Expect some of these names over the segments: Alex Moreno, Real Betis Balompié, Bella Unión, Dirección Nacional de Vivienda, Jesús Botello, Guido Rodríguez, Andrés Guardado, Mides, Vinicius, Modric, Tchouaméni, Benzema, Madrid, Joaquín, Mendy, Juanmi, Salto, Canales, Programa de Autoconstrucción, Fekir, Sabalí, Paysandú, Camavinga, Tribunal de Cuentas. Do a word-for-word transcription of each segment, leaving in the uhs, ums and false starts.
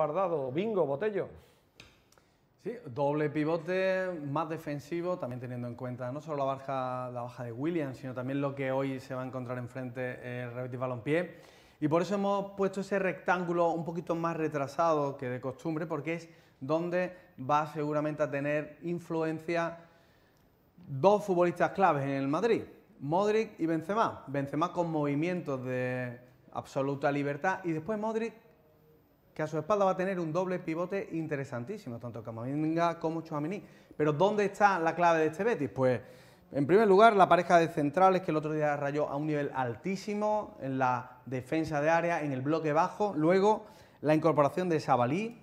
Guardado, bingo, Botello. Sí, doble pivote, más defensivo, también teniendo en cuenta no solo la baja, la baja de Williams, sino también lo que hoy se va a encontrar enfrente el Real Betis Balompié. Y por eso hemos puesto ese rectángulo un poquito más retrasado que de costumbre, porque es donde va seguramente a tener influencia dos futbolistas claves en el Madrid, Modric y Benzema. Benzema con movimientos de absoluta libertad y después Modric, que a su espalda va a tener un doble pivote interesantísimo, tanto Camavinga como Tchouaméni. Pero ¿dónde está la clave de este Betis? Pues, en primer lugar, la pareja de centrales, que el otro día rayó a un nivel altísimo, en la defensa de área, en el bloque bajo. Luego, la incorporación de Sabalí,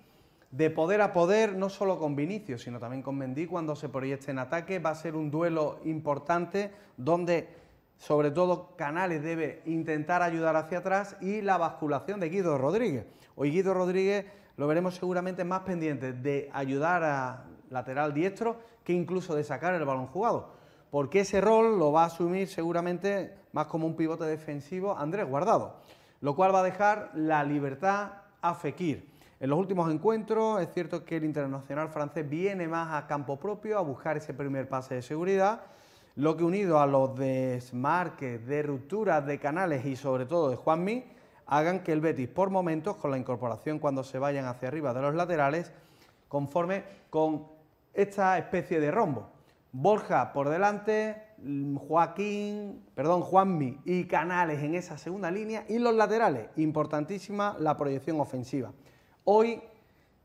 de poder a poder, no solo con Vinicius, sino también con Mendy, cuando se proyecte en ataque. Va a ser un duelo importante, donde sobre todo Canales debe intentar ayudar hacia atrás, y la basculación de Guido Rodríguez. Hoy Guido Rodríguez lo veremos seguramente más pendiente de ayudar a lateral diestro que incluso de sacar el balón jugado, porque ese rol lo va a asumir seguramente más como un pivote defensivo Andrés Guardado, lo cual va a dejar la libertad a Fekir. En los últimos encuentros es cierto que el internacional francés viene más a campo propio a buscar ese primer pase de seguridad, lo que unido a los desmarques, de rupturas de Canales y sobre todo de Juanmi, hagan que el Betis por momentos, con la incorporación cuando se vayan hacia arriba de los laterales, conforme con esta especie de rombo. Borja por delante, Joaquín, perdón, Juanmi y Canales en esa segunda línea, y los laterales, importantísima la proyección ofensiva. Hoy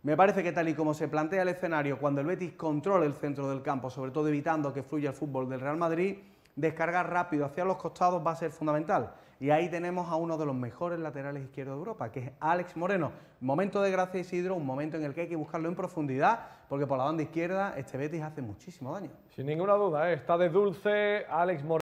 me parece que tal y como se plantea el escenario, cuando el Betis controle el centro del campo, sobre todo evitando que fluya el fútbol del Real Madrid, descargar rápido hacia los costados va a ser fundamental. Y ahí tenemos a uno de los mejores laterales izquierdos de Europa, que es Alex Moreno. Momento de gracia, Isidro, un momento en el que hay que buscarlo en profundidad, porque por la banda izquierda este Betis hace muchísimo daño. Sin ninguna duda, ¿eh? Está de dulce Alex Moreno.